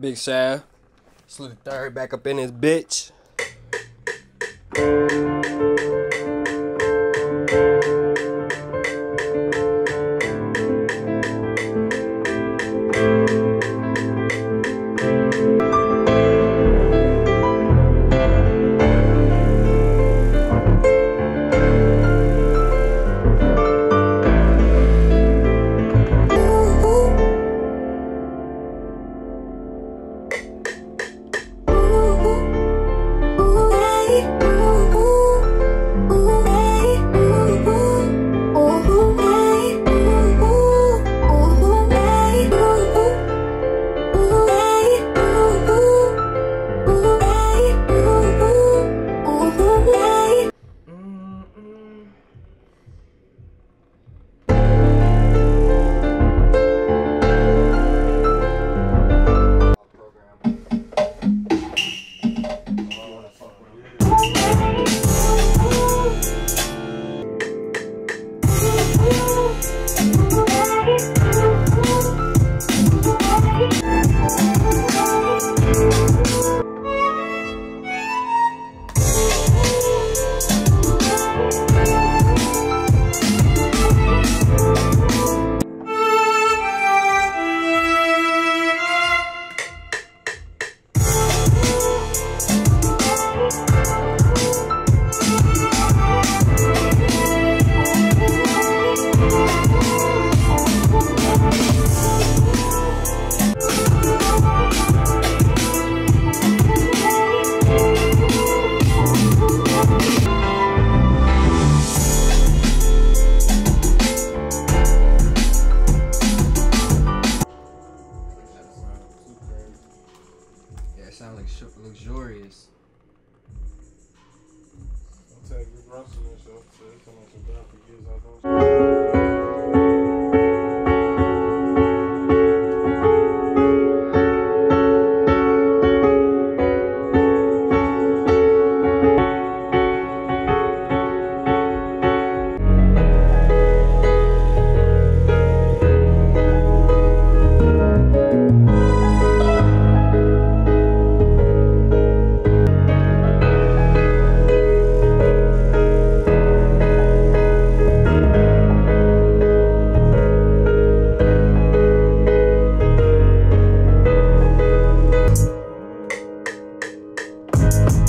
Big Sav. SlickDa3rd back up in his bitch.